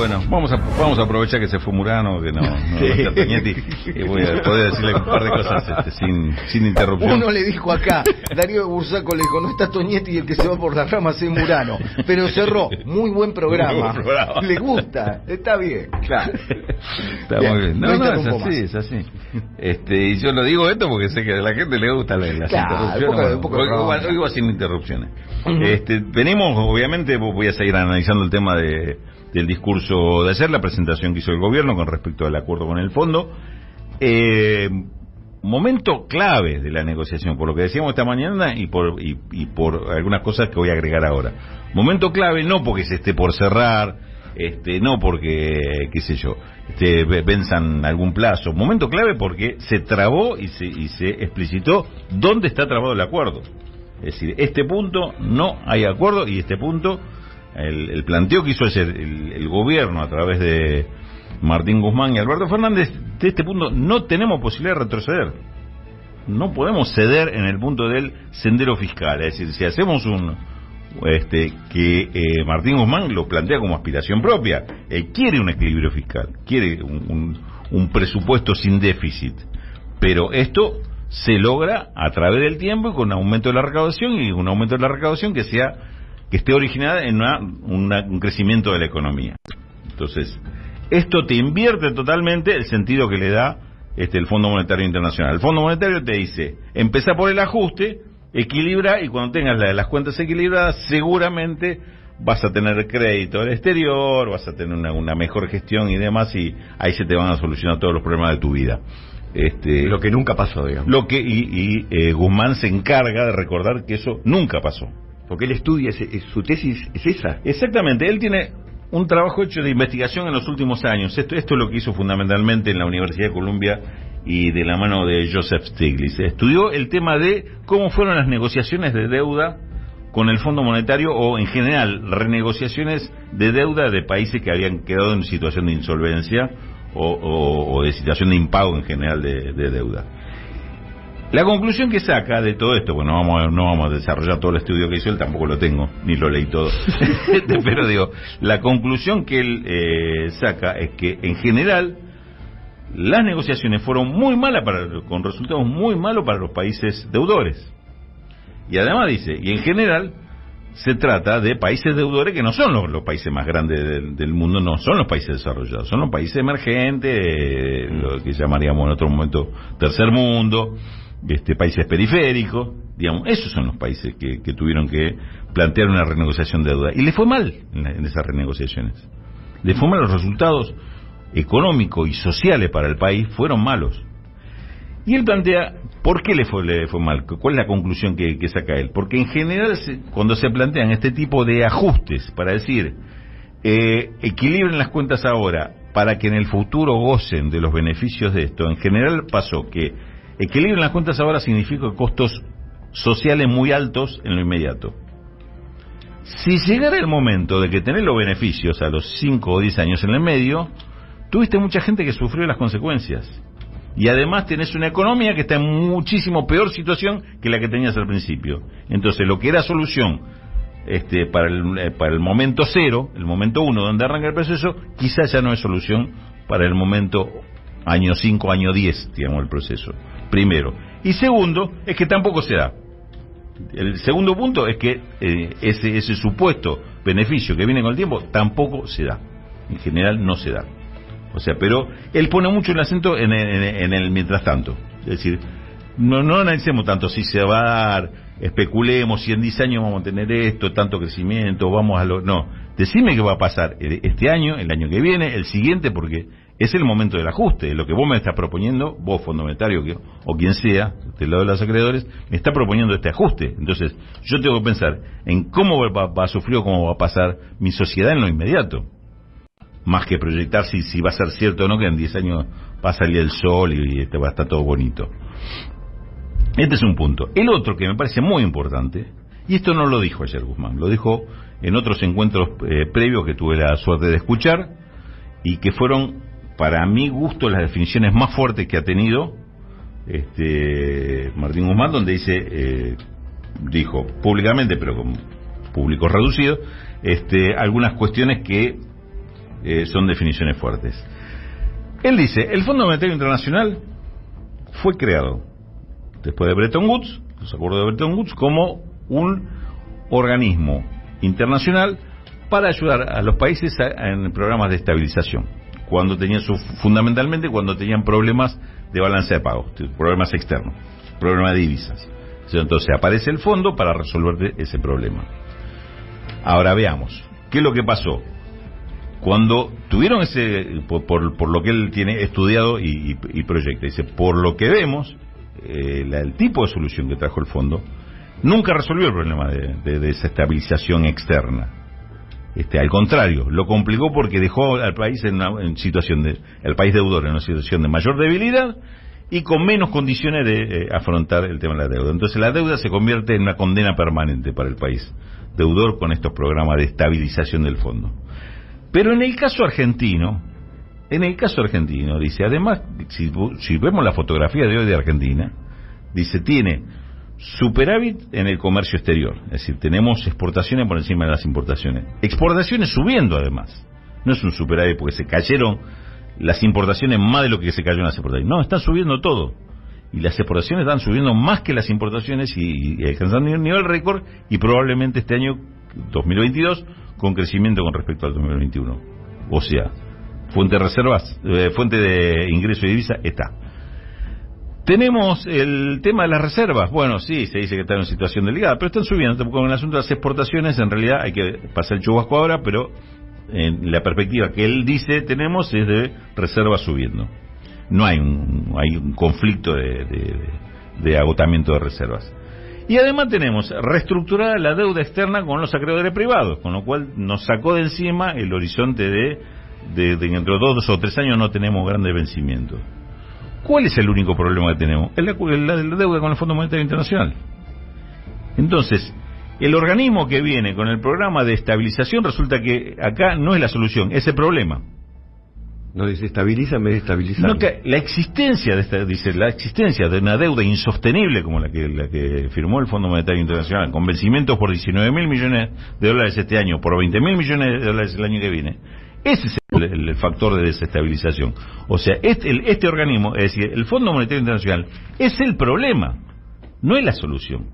Bueno, vamos a aprovechar que se fue Murano, que no está Toñetti, y voy a poder decirle un par de cosas sin interrupción. Uno le dijo acá, Darío Bursaco le dijo, no está Toñetti y el que se va por las ramas es Murano, pero cerró, muy buen programa, le gusta, está bien, claro. Está muy bien. No, es así. Y yo lo digo esto porque sé que a la gente le gusta las interrupciones. Hoy va sin interrupciones. Venimos, obviamente, voy a seguir analizando el tema del discurso de ayer, la presentación que hizo el gobierno con respecto al acuerdo con el fondo. Momento clave de la negociación, por lo que decíamos esta mañana y por algunas cosas que voy a agregar ahora. Momento clave no porque se esté por cerrar, no porque, qué sé yo, venzan algún plazo. Momento clave porque se trabó y se explicitó dónde está trabado el acuerdo. Es decir, este punto no hay acuerdo y este punto, el planteo que hizo el gobierno a través de Martín Guzmán y Alberto Fernández, de este punto no tenemos posibilidad de retroceder. No podemos ceder en el punto del sendero fiscal. Es decir, si hacemos que Martín Guzmán lo plantea como aspiración propia, quiere un equilibrio fiscal, quiere un presupuesto sin déficit, pero esto se logra a través del tiempo y con aumento de la recaudación que sea que esté originada en un crecimiento de la economía. Entonces, esto te invierte totalmente el sentido que le da el Fondo Monetario Internacional. El Fondo Monetario te dice, empezá por el ajuste, equilibra, y cuando tengas las cuentas equilibradas, seguramente vas a tener crédito al exterior, vas a tener una mejor gestión y demás, y ahí se te van a solucionar todos los problemas de tu vida. Lo que nunca pasó, digamos. Guzmán se encarga de recordar que eso nunca pasó. Porque él estudia, su tesis es esa. Exactamente, él tiene un trabajo hecho de investigación en los últimos años. Esto es lo que hizo fundamentalmente en la Universidad de Columbia y de la mano de Joseph Stiglitz. Estudió el tema de cómo fueron las negociaciones de deuda con el Fondo Monetario o, en general, renegociaciones de deuda de países que habían quedado en situación de insolvencia o de situación de impago en general de deuda. La conclusión que saca de todo esto, bueno, no vamos a desarrollar todo el estudio que hizo él, tampoco lo tengo, ni lo leí todo, pero digo, la conclusión que él saca es que, en general, las negociaciones fueron muy malas, con resultados muy malos para los países deudores. Y además dice, y en general, se trata de países deudores que no son los países más grandes del mundo, no son los países desarrollados, son los países emergentes, lo que llamaríamos en otro momento tercer mundo, países periféricos, digamos, esos son los países que tuvieron que plantear una renegociación de deuda. Y le fue mal en esas renegociaciones. Le fue mal, los resultados económicos y sociales para el país fueron malos. Y él plantea, ¿por qué le fue mal? ¿Cuál es la conclusión que saca él? Porque en general, cuando se plantean este tipo de ajustes, para decir, equilibren las cuentas ahora, para que en el futuro gocen de los beneficios de esto, en general pasó que equilibren las cuentas ahora significa costos sociales muy altos en lo inmediato. Si llegara el momento de que tenés los beneficios a los 5 o 10 años en el medio, tuviste mucha gente que sufrió las consecuencias. Y además tenés una economía que está en muchísimo peor situación que la que tenías al principio. Entonces, lo que era solución para el momento cero, el momento uno donde arranca el proceso, quizás ya no es solución para el momento año 5, año 10, digamos, el proceso. Primero. Y segundo, es que tampoco se da. El segundo punto es que ese supuesto beneficio que viene con el tiempo tampoco se da. En general no se da. O sea, pero él pone mucho el acento en el mientras tanto. Es decir, no analicemos tanto si se va a dar, especulemos, si en 10 años vamos a tener esto, tanto crecimiento, vamos a lo... No, decime qué va a pasar este año, el año que viene, el siguiente, porque es el momento del ajuste. Lo que vos me estás proponiendo, vos, Fondo Monetario, o quien sea, del lado de los acreedores, me está proponiendo este ajuste. Entonces, yo tengo que pensar en cómo va a sufrir o cómo va a pasar mi sociedad en lo inmediato. Más que proyectar si va a ser cierto o no que en 10 años va a salir el sol y va a estar todo bonito. Este es un punto. El otro que me parece muy importante, y esto no lo dijo ayer Guzmán, lo dijo en otros encuentros previos que tuve la suerte de escuchar, y que fueron, para mi gusto, las definiciones más fuertes que ha tenido Martín Guzmán, donde dijo públicamente, pero con públicos reducidos, algunas cuestiones que son definiciones fuertes. Él dice, el Fondo Monetario Internacional fue creado después de Bretton Woods, los acuerdos de Bretton Woods, como un organismo internacional para ayudar a los países en programas de estabilización, cuando tenían fundamentalmente cuando tenían problemas de balanza de pagos, problemas externos, problemas de divisas. Entonces aparece el fondo para resolver ese problema. Ahora veamos, ¿qué es lo que pasó? Cuando tuvieron ese, por lo que él tiene estudiado y proyecta, dice, por lo que vemos, el tipo de solución que trajo el fondo nunca resolvió el problema de desestabilización externa. Al contrario, lo complicó porque dejó al país en situación de, al país deudor en una situación de mayor debilidad y con menos condiciones de afrontar el tema de la deuda. Entonces la deuda se convierte en una condena permanente para el país deudor con estos programas de estabilización del fondo. Pero en el caso argentino, dice, además, si vemos la fotografía de hoy de Argentina, dice, tiene superávit en el comercio exterior, es decir, tenemos exportaciones por encima de las importaciones, exportaciones subiendo además, no es un superávit porque se cayeron las importaciones más de lo que se cayeron las exportaciones, no, están subiendo todo, y las exportaciones están subiendo más que las importaciones y alcanzando un nivel récord, y probablemente este año 2022 con crecimiento con respecto al 2021, o sea, fuente de reservas, fuente de ingreso y divisa está. Tenemos el tema de las reservas. Bueno, sí, se dice que están en una situación delicada, pero están subiendo. Con el asunto de las exportaciones, en realidad hay que pasar el chubasco ahora, pero la perspectiva que él dice tenemos es de reservas subiendo. No hay hay un conflicto de agotamiento de reservas. Y además tenemos reestructurada la deuda externa con los acreedores privados, con lo cual nos sacó de encima el horizonte de dentro de 2 o 3 años no tenemos grandes vencimientos. ¿Cuál es el único problema que tenemos? La deuda con el Fondo Monetario Internacional. Entonces, el organismo que viene con el programa de estabilización resulta que acá no es la solución, es el problema. No desestabiliza, me desestabiliza. No, que la existencia de una deuda insostenible como la que firmó el Fondo Monetario Internacional, con vencimientos por $19.000 millones este año, por $20.000 millones el año que viene. Ese es el factor de desestabilización. O sea, este organismo, es decir, el Fondo Monetario Internacional, es el problema, no es la solución.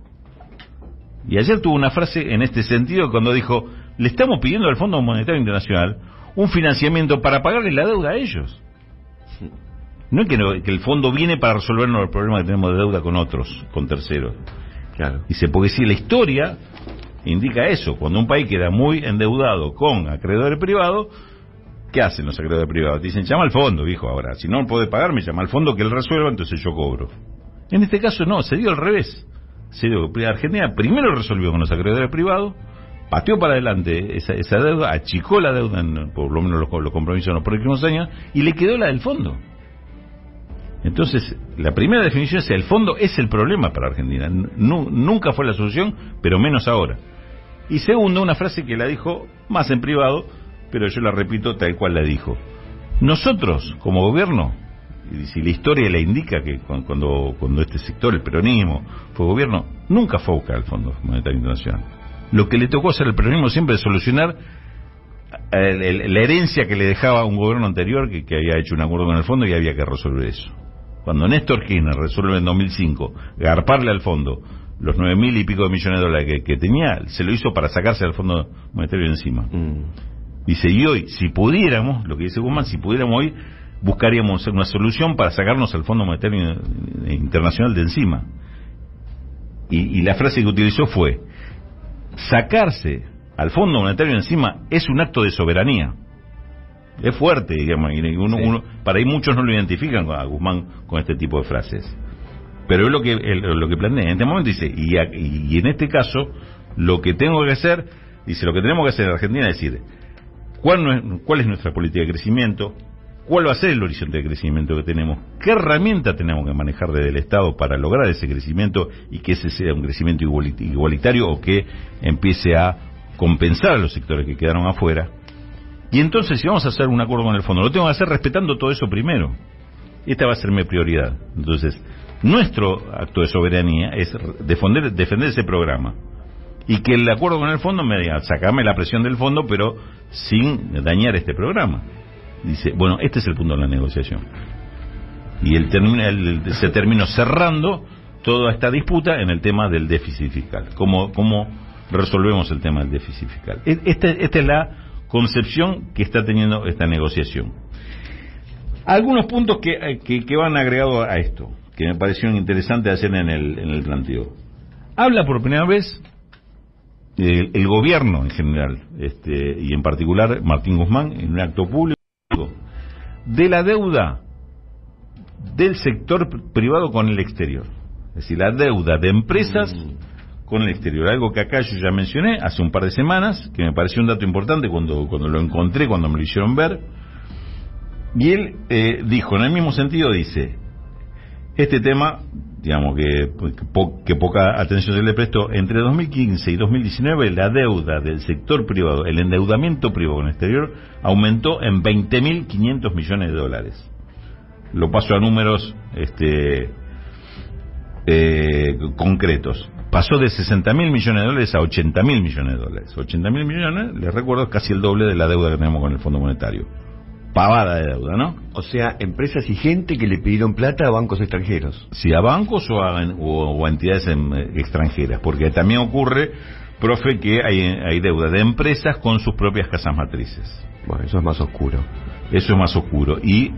Y ayer tuvo una frase en este sentido cuando dijo, le estamos pidiendo al Fondo Monetario Internacional un financiamiento para pagarle la deuda a ellos. No es que el fondo viene para resolvernos el problema que tenemos de deuda con otros, con terceros. Claro. Dice, porque si la historia indica eso, cuando un país queda muy endeudado con acreedores privados, ¿qué hacen los acreedores privados? Dicen, llama al fondo, viejo, ahora. Si no puede pagarme, llama al fondo que él resuelva, entonces yo cobro. En este caso no, se dio al revés. Se dio, Argentina primero resolvió con los acreedores privados, pateó para adelante esa deuda, achicó la deuda, por lo menos los compromisos en los próximos años, y le quedó la del fondo. Entonces, la primera definición es el fondo es el problema para Argentina. Nunca fue la solución, pero menos ahora. Y segundo, una frase que la dijo más en privado, pero yo la repito tal cual la dijo. Nosotros, como gobierno, y si la historia le indica que cuando este sector, el peronismo, fue gobierno, nunca fue a buscar el Fondo Monetario Internacional. Lo que le tocó hacer al peronismo siempre es solucionar la herencia que le dejaba un gobierno anterior que había hecho un acuerdo con el fondo y había que resolver eso. Cuando Néstor Kirchner resuelve en 2005 garparle al fondo los $9.000 y pico de millones que tenía, se lo hizo para sacarse al Fondo Monetario encima. Dice, y hoy, si pudiéramos, lo que dice Guzmán, si pudiéramos hoy, buscaríamos una solución para sacarnos al Fondo Monetario Internacional de encima. Y la frase que utilizó fue, sacarse al Fondo Monetario encima es un acto de soberanía. Es fuerte, digamos, y uno, para ahí muchos no lo identifican a Guzmán con este tipo de frases. Pero es lo que plantea en este momento, dice, y en este caso, lo que tengo que hacer, dice, lo que tenemos que hacer en Argentina es decir, ¿cuál es nuestra política de crecimiento? ¿Cuál va a ser el horizonte de crecimiento que tenemos? ¿Qué herramienta tenemos que manejar desde el Estado para lograr ese crecimiento y que ese sea un crecimiento igualitario o que empiece a compensar a los sectores que quedaron afuera? Y entonces, si vamos a hacer un acuerdo con el fondo, lo tengo que hacer respetando todo eso primero. Esta va a ser mi prioridad. Entonces, nuestro acto de soberanía es defender ese programa. y que el acuerdo con el fondo me diga, sacame la presión del fondo, pero sin dañar este programa. Dice, bueno, este es el punto de la negociación. Y se terminó cerrando toda esta disputa en el tema del déficit fiscal. ¿Cómo resolvemos el tema del déficit fiscal? Esta es la concepción que está teniendo esta negociación. Algunos puntos que van agregados a esto, que me parecieron interesantes hacer en el planteo. Habla por primera vez el gobierno en general, y en particular Martín Guzmán, en un acto público, de la deuda del sector privado con el exterior. Es decir, la deuda de empresas con el exterior. Algo que acá yo ya mencioné hace un par de semanas, que me pareció un dato importante cuando lo encontré, cuando me lo hicieron ver. Y él dijo, en el mismo sentido, dice, este tema, digamos que poca atención se le prestó, entre 2015 y 2019 la deuda del sector privado, el endeudamiento privado en el exterior, aumentó en 20.500 millones de dólares. Lo paso a números concretos. Pasó de 60.000 millones de dólares a 80.000 millones de dólares. 80.000 millones, les recuerdo, es casi el doble de la deuda que tenemos con el Fondo Monetario. Pavada de deuda, ¿no? O sea, empresas y gente que le pidieron plata a bancos extranjeros. Sí, a bancos o a entidades extranjeras, porque también ocurre, profe, que hay deuda de empresas con sus propias casas matrices. Bueno, eso es más oscuro. Eso es más oscuro. Y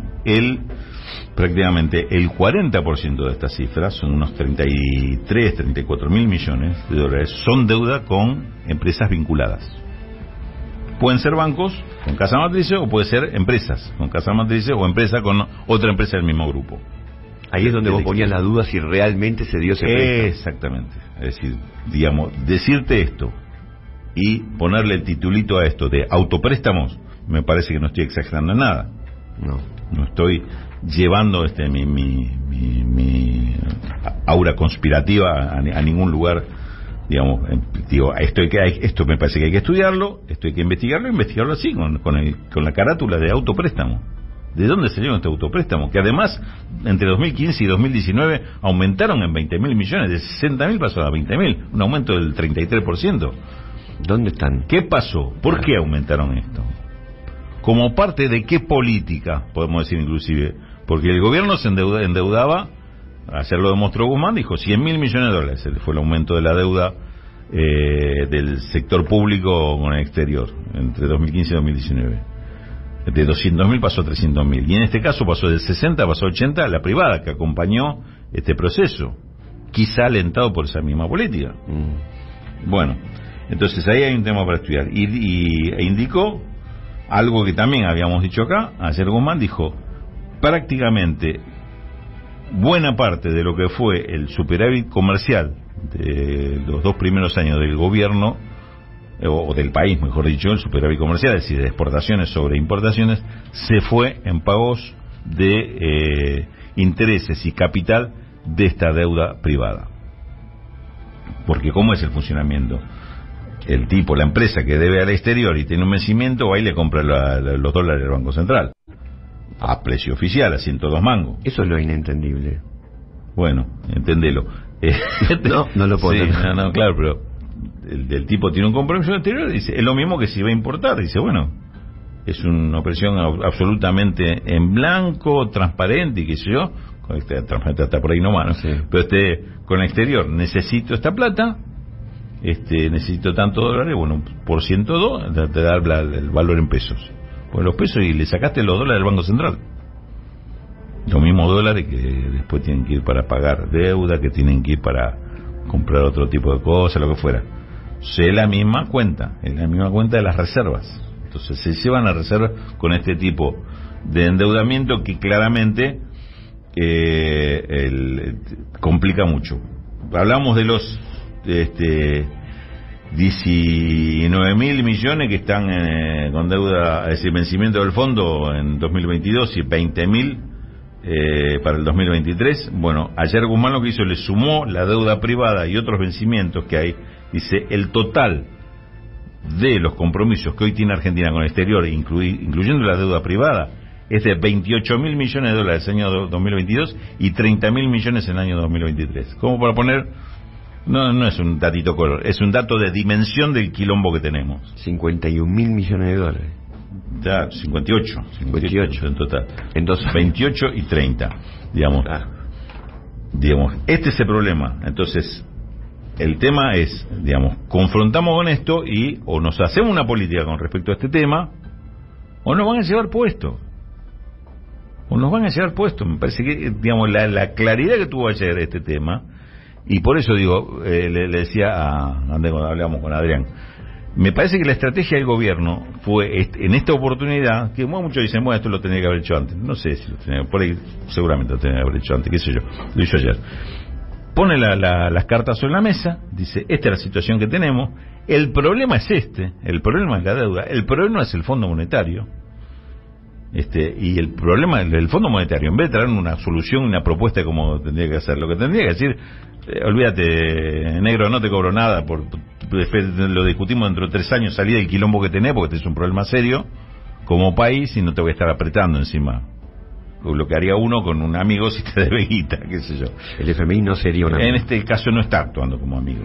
prácticamente el 40% de estas cifras, son unos 33, 34 mil millones de dólares, son deuda con empresas vinculadas. Pueden ser bancos con casa matriz o puede ser empresas con casa matriz o empresa con otra empresa del mismo grupo. Ahí es donde vos ponías la duda si realmente se dio ese préstamo. Exactamente. Es decir, digamos, decirte esto y ponerle el titulito a esto de autopréstamos, me parece que no estoy exagerando en nada. No estoy llevando mi aura conspirativa a ningún lugar. Digamos, digo, esto me parece que hay que estudiarlo, esto hay que investigarlo así, con la carátula de autopréstamo. ¿De dónde salieron este autopréstamo? Que además, entre 2015 y 2019, aumentaron en 20.000 millones, de 60.000 pasó a 20.000, un aumento del 33%. ¿Dónde están? ¿Qué pasó? ¿Por qué aumentaron esto? ¿Como parte de qué política, podemos decir inclusive? Porque el gobierno se endeudaba. Ayer lo demostró Guzmán, dijo 100.000 millones de dólares, fue el aumento de la deuda del sector público con el exterior entre 2015 y 2019. De 200.000 pasó a 300.000, y en este caso pasó de 60 pasó a 80 la privada, que acompañó este proceso, quizá alentado por esa misma política. Bueno, entonces ahí hay un tema para estudiar, e indicó algo que también habíamos dicho acá. Ayer Guzmán dijo, prácticamente buena parte de lo que fue el superávit comercial de los dos primeros años del gobierno, o del país, mejor dicho, el superávit comercial, es decir, de exportaciones sobre importaciones, se fue en pagos de intereses y capital de esta deuda privada. Porque ¿cómo es el funcionamiento? El tipo, la empresa que debe al exterior y tiene un vencimiento, ahí le compra los dólares al Banco Central. A precio oficial, a 102 mangos. Eso es lo inentendible. Bueno, entendelo. No lo puedo entender. No, claro, pero el tipo tiene un compromiso exterior, dice, es lo mismo que si va a importar. Dice, bueno, es una operación absolutamente en blanco, transparente y qué sé yo. Transparente hasta por ahí nomás, ¿no? Sí. Pero con el exterior, necesito esta plata, necesito tantos dólares, bueno, por 102, te da el valor en pesos. Pues los pesos, y le sacaste los dólares del Banco Central. Los mismos dólares que después tienen que ir para pagar deuda, que tienen que ir para comprar otro tipo de cosas, lo que fuera. Es la misma cuenta, de las reservas. Entonces se llevan las reservas con este tipo de endeudamiento que claramente complica mucho. Hablamos de los 19.000 millones que están con deuda, es decir, vencimiento del fondo en 2022 y 20.000 para el 2023. Bueno, ayer Guzmán lo que hizo, le sumó la deuda privada y otros vencimientos que hay. Dice, el total de los compromisos que hoy tiene Argentina con el exterior, incluyendo la deuda privada, es de 28.000 millones de dólares en el año 2022 y 30.000 millones en el año 2023. Como para poner No, no es un datito color, es un dato de dimensión del quilombo que tenemos. 51.000 millones de dólares. Ya, 58 en total. En 28 y 30, digamos. Digamos, este es el problema. Entonces, el tema es, digamos, confrontamos con esto y o nos hacemos una política con respecto a este tema, o nos van a llevar puesto. Me parece que, digamos, la claridad que tuvo ayer este tema, y por eso digo, le decía a Andrés cuando hablábamos con Adrián, me parece que la estrategia del gobierno fue en esta oportunidad, que muchos dicen, bueno, esto lo tenía que haber hecho antes. No sé si lo tenía, por ahí seguramente lo tenía que haber hecho antes, qué sé yo, lo hizo ayer. Pone las cartas sobre la mesa, dice, esta es la situación que tenemos, el problema es este, el problema es la deuda, el problema es el Fondo Monetario. Y el problema del Fondo Monetario, en vez de traer una solución, una propuesta como tendría que hacer, lo que tendría que decir, olvídate, negro, no te cobro nada, lo discutimos dentro de 3 años, salí del quilombo que tenés, porque este es un problema serio como país y no te voy a estar apretando encima. Lo que haría uno con un amigo si te debe guita, qué sé yo. El FMI no sería un amigo. En este caso no está actuando como amigo,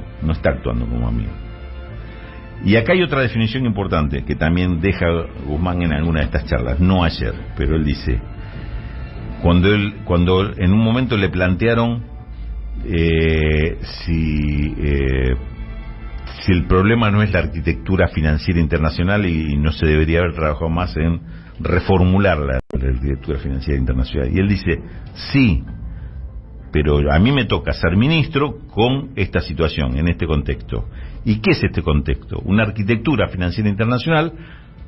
Y acá hay otra definición importante que también deja Guzmán en alguna de estas charlas, no ayer, pero él dice, cuando en un momento le plantearon si el problema no es la arquitectura financiera internacional y no se debería haber trabajado más en reformular la arquitectura financiera internacional. Y él dice, sí, pero a mí me toca ser ministro con esta situación, en este contexto. ¿Y qué es este contexto? Una arquitectura financiera internacional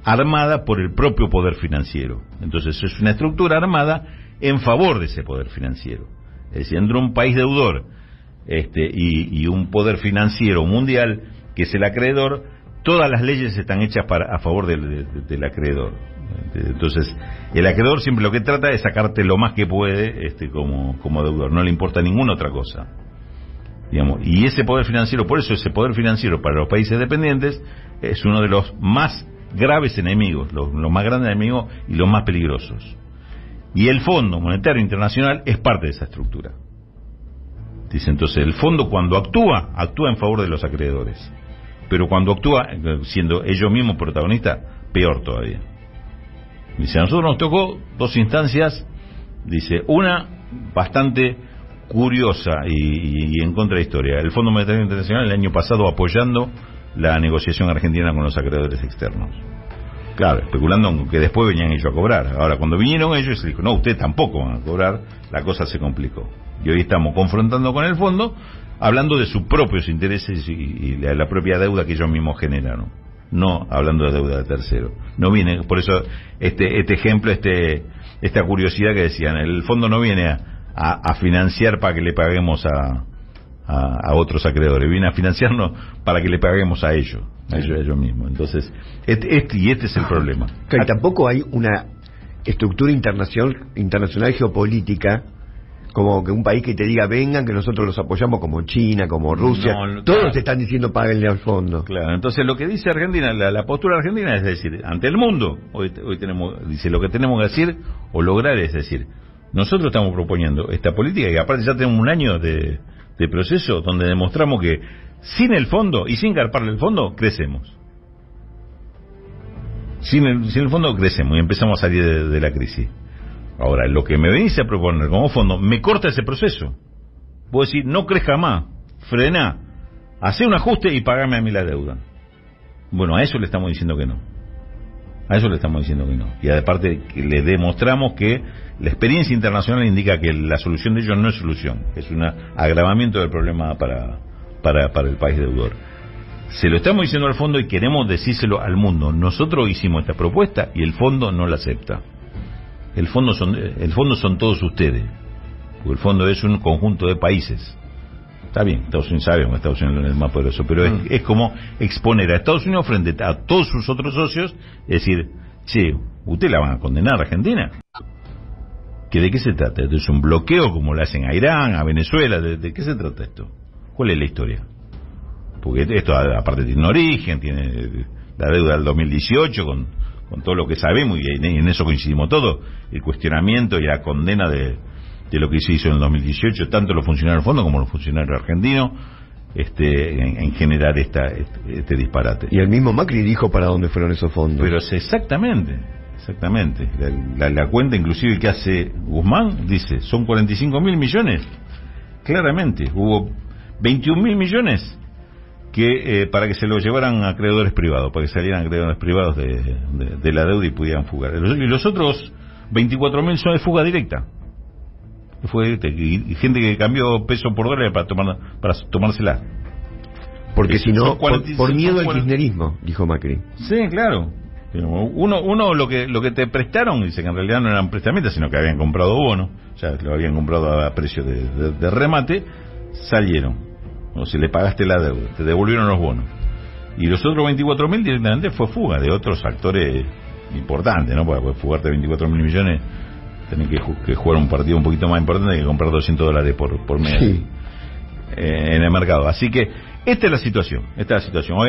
armada por el propio poder financiero. Entonces es una estructura armada en favor de ese poder financiero. Es decir, entre un país deudor y un poder financiero mundial que es el acreedor, todas las leyes están hechas a favor del acreedor. Entonces, el acreedor siempre lo que trata es sacarte lo más que puede como deudor. No le importa ninguna otra cosa. Digamos, y ese poder financiero, por eso ese poder financiero para los países dependientes es uno de los más graves enemigos, los más grandes enemigos y los más peligrosos. Y el Fondo Monetario Internacional es parte de esa estructura. Dice, entonces, el fondo cuando actúa en favor de los acreedores. Pero cuando actúa, siendo ellos mismos protagonistas, peor todavía. Dice, a nosotros nos tocó 2 instancias, dice, una bastante curiosa y en contra de la historia. El Fondo Monetario Internacional el año pasado apoyando la negociación argentina con los acreedores externos. Claro, especulando con que después venían ellos a cobrar. Ahora, cuando vinieron ellos, se dijo, no, ustedes tampoco van a cobrar, la cosa se complicó. Y hoy estamos confrontando con el fondo, hablando de sus propios intereses y la propia deuda que ellos mismos generaron. No hablando de deuda de tercero. No viene, por eso este ejemplo, esta curiosidad que decían, el fondo no viene a financiar para que le paguemos a otros acreedores, viene a financiarnos para que le paguemos a ellos mismos. Entonces, este es el problema. Claro, tampoco hay una estructura internacional geopolítica como que un país que te diga, vengan, que nosotros los apoyamos, como China, como Rusia. No, todos te están diciendo, páguenle al fondo. Claro, entonces lo que dice Argentina, la postura argentina es decir, ante el mundo, hoy tenemos, dice, lo que tenemos que decir o lograr es decir, nosotros estamos proponiendo esta política y aparte ya tenemos un año de proceso donde demostramos que sin el fondo y sin garparle el fondo, crecemos. Sin el fondo crecemos y empezamos a salir de la crisis. Ahora, lo que me venís a proponer como fondo, me corta ese proceso. Vos decís, no crezca más, frená, hacé un ajuste y pagame a mí la deuda. Bueno, a eso le estamos diciendo que no. Y aparte le demostramos que la experiencia internacional indica que la solución de ellos no es solución, es un agravamiento del problema para el país deudor. Se lo estamos diciendo al fondo y queremos decírselo al mundo. Nosotros hicimos esta propuesta y el fondo no la acepta. El fondo son todos ustedes, porque el fondo es un conjunto de países. Está bien, Estados Unidos sabemos que Estados Unidos es el más poderoso, pero es como exponer a Estados Unidos frente a todos sus otros socios, es decir, che, ¿usted la van a condenar a Argentina? ¿Que de qué se trata? ¿Es un bloqueo como lo hacen a Irán, a Venezuela? ¿De qué se trata esto? ¿Cuál es la historia? Porque esto aparte tiene un origen, tiene la deuda del 2018 con todo lo que sabemos, y en eso coincidimos todos, el cuestionamiento y la condena de lo que se hizo en el 2018, tanto los funcionarios del fondo como los funcionarios argentinos, en generar este disparate. Y el mismo Macri dijo para dónde fueron esos fondos. Pero es exactamente. La cuenta inclusive que hace Guzmán dice, son 45.000 millones. Claramente, hubo 21.000 millones que para que se lo llevaran a acreedores privados, para que salieran acreedores privados de la deuda y pudieran fugar. Y los otros 24.000 son de fuga directa. Y gente que cambió peso por dólar para tomársela. Porque si no, por miedo al kirchnerismo, dijo Macri. Sí, claro. Uno lo que te prestaron, dice que en realidad no eran prestamientos, sino que habían comprado bonos, ya lo habían comprado a precio de remate, salieron. O si le pagaste la deuda, te devolvieron los bonos. Y los otros 24.000 directamente fue fuga de otros actores importantes, ¿no? Porque fugarte 24.000 millones... tenés que jugar un partido un poquito más importante que comprar $200 por mes, sí, en el mercado. Así que esta es la situación.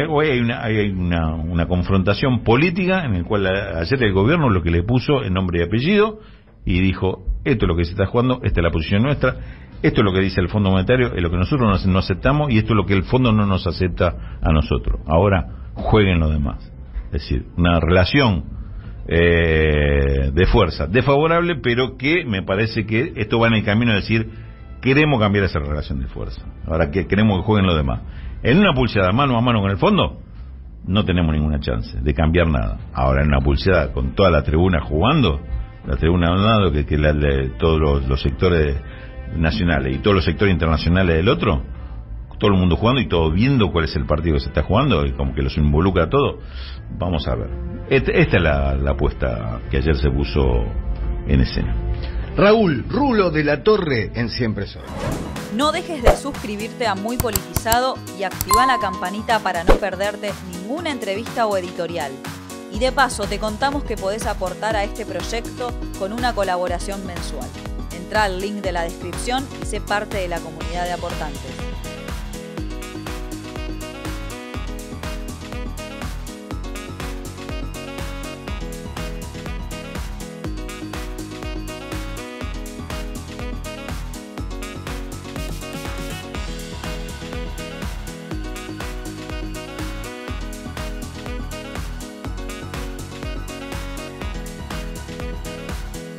Hoy hay una confrontación política en el cual ayer el gobierno lo que le puso en nombre y apellido y dijo, esto es lo que se está jugando, esta es la posición nuestra, esto es lo que dice el Fondo Monetario, es lo que nosotros no aceptamos y esto es lo que el Fondo no nos acepta a nosotros. Ahora jueguen los demás. Es decir, una relación de fuerza desfavorable, pero que me parece que esto va en el camino de decir, queremos cambiar esa relación de fuerza, ahora que queremos que jueguen los demás. En una pulseada mano a mano con el fondo no tenemos ninguna chance de cambiar nada. Ahora en una pulseada con toda la tribuna jugando, la tribuna de un lado, que todos los sectores nacionales y todos los sectores internacionales del otro, todo el mundo jugando y todo viendo cuál es el partido que se está jugando y como que los involucra a todos. Vamos a ver, esta es la apuesta que ayer se puso en escena. Raúl Rulo de la Torre en Siempre Sol. No dejes de suscribirte a Muy Politizado y activa la campanita para no perderte ninguna entrevista o editorial. Y de paso te contamos que podés aportar a este proyecto con una colaboración mensual. Entrá al link de la descripción y sé parte de la comunidad de aportantes.